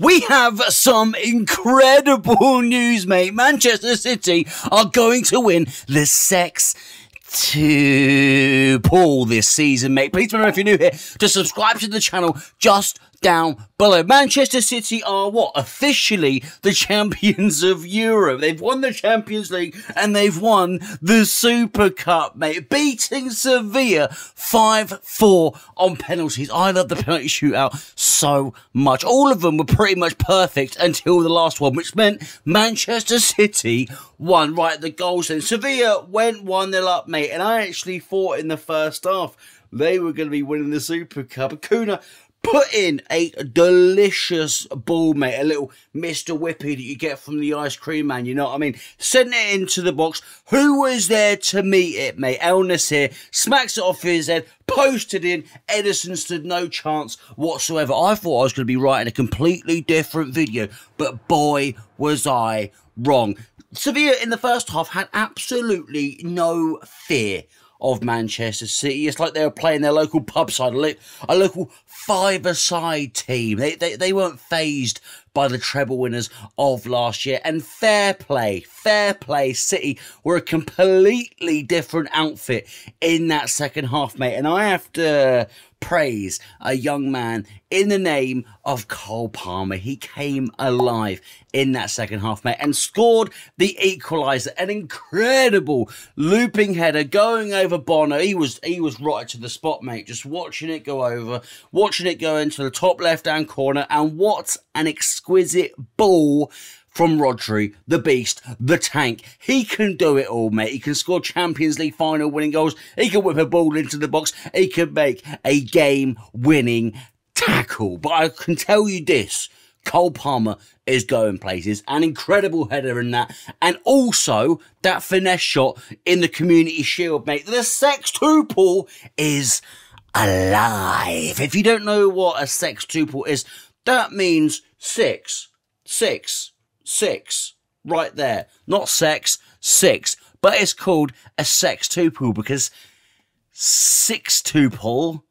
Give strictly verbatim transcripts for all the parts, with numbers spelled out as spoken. We have some incredible news, mate. Manchester City are going to win the Sextuple this season, mate. Please remember, if you're new here, to subscribe to the channel just down below. Manchester City are what? Officially the champions of Europe. They've won the Champions League and they've won the Super Cup, mate. Beating Sevilla five four on penalties. I love the penalty shootout so much. All of them were pretty much perfect until the last one, which meant Manchester City won. Right, the goals then. Sevilla went one nil up, mate. And I actually thought in the first half they were going to be winning the Super Cup. Acuña put in a delicious ball, mate. A little Mister Whippy that you get from the ice cream man, you know what I mean? Sent it into the box. Who was there to meet it, mate? El Nasiri smacks it off his head, posted in. Edinson stood no chance whatsoever. I thought I was going to be writing a completely different video, but boy, was I wrong. Sevilla in the first half had absolutely no fear of Manchester City. It's like they were playing their local pub side, a local five-a-side team. They, they, they weren't phased by the treble winners of last year. And fair play, fair play, City were a completely different outfit in that second half, mate. And I have to praise a young man in the name of Cole Palmer. He came alive in that second half, mate, and scored the equaliser. An incredible looping header going over Bono. He was, he was right to the spot, mate. Just watching it go over, watching it go into the top left-hand corner. And what an exciting exquisite ball from Rodri, the beast, the tank. He can do it all, mate. He can score Champions League final winning goals. He can whip a ball into the box. He can make a game-winning tackle. But I can tell you this, Cole Palmer is going places. An incredible header in that. And also that finesse shot in the Community Shield, mate. The sextuple is alive. If you don't know what a sextuple is, that means six, six, six, right there. Not sex, six. But it's called a sextuple because sixtuple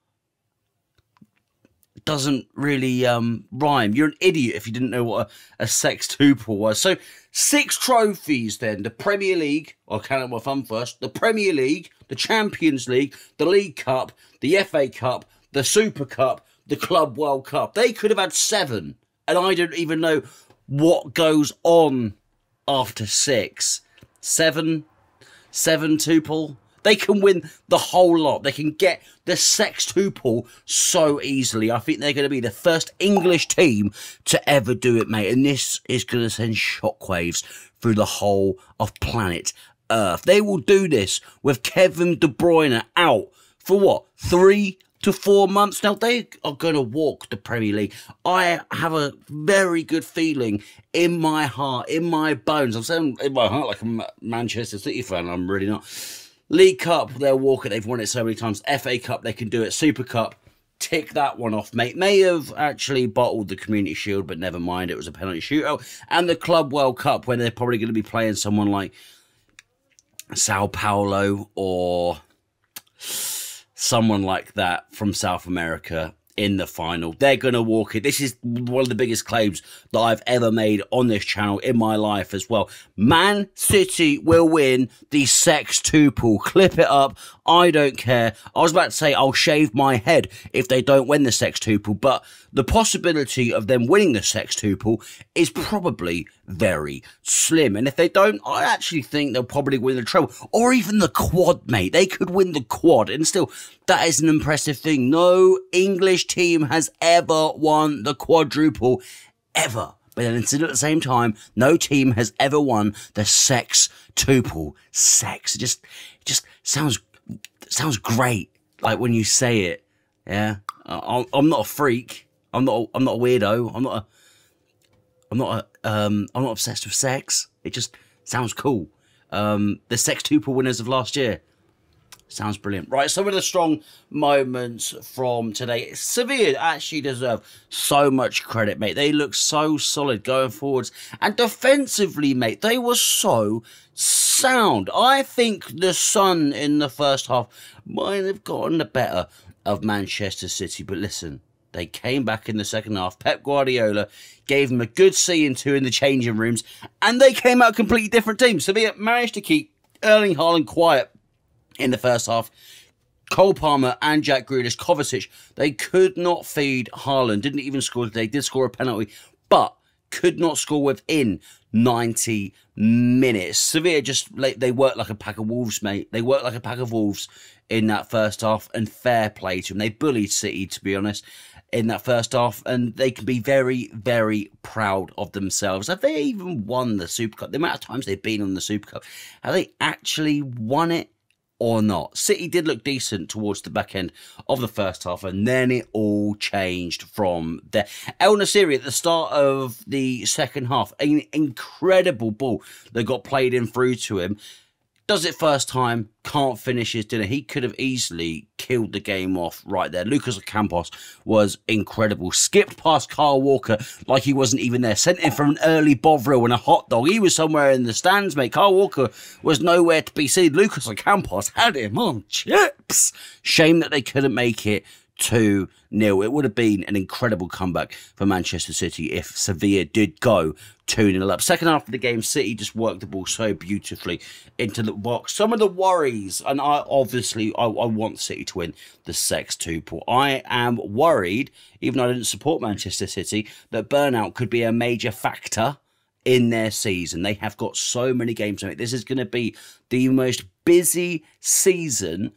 doesn't really um, rhyme. You're an idiot if you didn't know what a, a sextuple was. So six trophies then. The Premier League, I'll count it my thumb first, the Premier League, the Champions League, the League Cup, the F A Cup, the Super Cup, the Club World Cup. They could have had seven, and I don't even know what goes on after six. Seven, seven tuple. They can win the whole lot. They can get the sextuple so easily. I think they're going to be the first English team to ever do it, mate. And this is going to send shockwaves through the whole of planet Earth. They will do this with Kevin De Bruyne out for what? Three to four months now. They are going to walk the Premier League. I have a very good feeling in my heart, in my bones. I'm saying in my heart like a Manchester City fan. I'm really not. League Cup, they'll walk it. They've won it so many times. F A Cup, they can do it. Super Cup, tick that one off, mate. May have actually bottled the Community Shield, but never mind. It was a penalty shootout. And the Club World Cup, where they're probably going to be playing someone like Sao Paulo or someone like that from South America in the final. They're going to walk it. This is one of the biggest claims that I've ever made on this channel in my life as well. Man City will win the sextuple. Clip it up. I don't care. I was about to say I'll shave my head if they don't win the sextuple, but the possibility of them winning the sextuple is probably very slim. And if they don't, I actually think they'll probably win the treble or even the quad, mate. They could win the quad. And still, that is an impressive thing. No English team has ever won the quadruple, ever. But then at the same time, no team has ever won the sextuple. Sex. It just, it just sounds, sounds great, like when you say it. Yeah, I, I'm not a freak. I'm not. A, I'm not a weirdo. I'm not. A, I'm not. A, um, I'm not obsessed with sex. It just sounds cool. Um, the sextuple winners of last year. Sounds brilliant. Right, some of the strong moments from today. Sevilla actually deserve so much credit, mate. They look so solid going forwards. And defensively, mate, they were so sound. I think the sun in the first half might have gotten the better of Manchester City. But listen, They came back in the second half. Pep Guardiola gave them a good seeing to in the changing rooms, and they came out completely different teams. Sevilla managed to keep Erling Haaland quiet in the first half. Cole Palmer and Jack Grealish, Kovacic, they could not feed Haaland. Didn't even score today. Did score a penalty, but could not score within ninety minutes. Sevilla just, they worked like a pack of wolves, mate. They worked like a pack of wolves in that first half, and fair play to them. They bullied City, to be honest, in that first half, and they can be very, very proud of themselves. Have they even won the Super Cup? The amount of times they've been on the Super Cup, have they actually won it or not? City did look decent towards the back end of the first half, and then it all changed from there. El Nasiri at the start of the second half, an incredible ball that got played in through to him. Does it first time, can't finish his dinner. He could have easily killed the game off right there. Lucas Ocampos was incredible. Skipped past Kyle Walker like he wasn't even there. Sent him for an early Bovril and a hot dog. He was somewhere in the stands, mate. Kyle Walker was nowhere to be seen. Lucas Ocampos had him on chips. Shame that they couldn't make it two nil. It would have been an incredible comeback for Manchester City if Sevilla did go two nil up. Second half of the game, City just worked the ball so beautifully into the box. Some of the worries, and I obviously, I, I want City to win the sextuple. I am worried, even though I didn't support Manchester City, that burnout could be a major factor in their season. They have got so many games. This is going to be the most busy season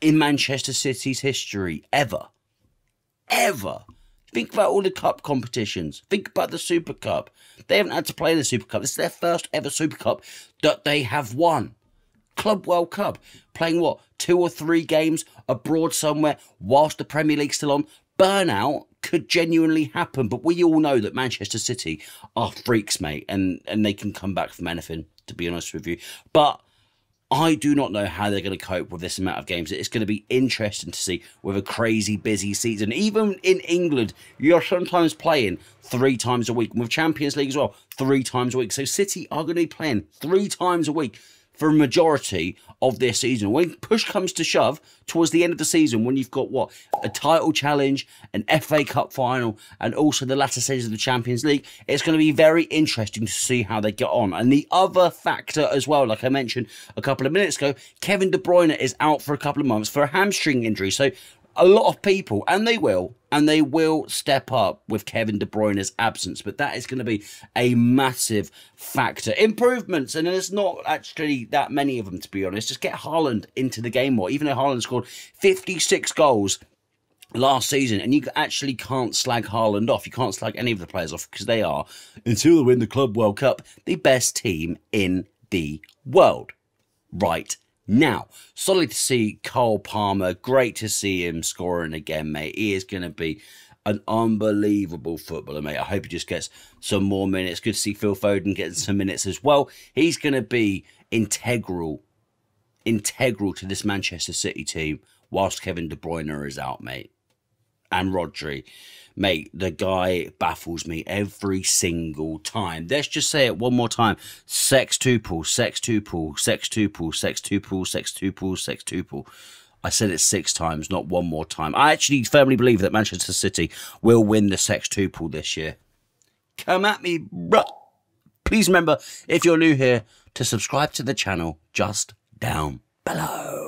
in Manchester City's history ever. Ever. Think about all the cup competitions. Think about the Super Cup. They haven't had to play the Super Cup. This is their first ever Super Cup that they have won. Club World Cup. Playing, what, two or three games abroad somewhere whilst the Premier League's still on. Burnout could genuinely happen. But we all know that Manchester City are freaks, mate. And, and they can come back from anything, to be honest with you. But I do not know how they're going to cope with this amount of games. It's going to be interesting to see with a crazy busy season. Even in England, you're sometimes playing three times a week. And with Champions League as well, three times a week. So City are going to be playing three times a week for a majority of their season. When push comes to shove, towards the end of the season, when you've got, what, a title challenge, an F A Cup final, and also the latter stages of the Champions League, it's going to be very interesting to see how they get on. And the other factor as well, like I mentioned a couple of minutes ago, Kevin De Bruyne is out for a couple of months for a hamstring injury. So a lot of people, and they will, and they will step up with Kevin De Bruyne's absence. But that is going to be a massive factor. Improvements, and there's not actually that many of them, to be honest. Just get Haaland into the game more. Even though Haaland scored fifty-six goals last season, and you actually can't slag Haaland off. You can't slag any of the players off, because they are, until they win the Club World Cup, the best team in the world right now. Now, solid to see Cole Palmer. Great to see him scoring again, mate. He is going to be an unbelievable footballer, mate. I hope he just gets some more minutes. Good to see Phil Foden getting some minutes as well. He's going to be integral, integral to this Manchester City team whilst Kevin De Bruyne is out, mate. And Rodri. Mate, the guy baffles me every single time. Let's just say it one more time. Sextuple, sextuple, sextuple, sextuple, sextuple, sextuple. I said it six times, not one more time. I actually firmly believe that Manchester City will win the sextuple this year. Come at me, bruh. Please remember, if you're new here, to subscribe to the channel just down below.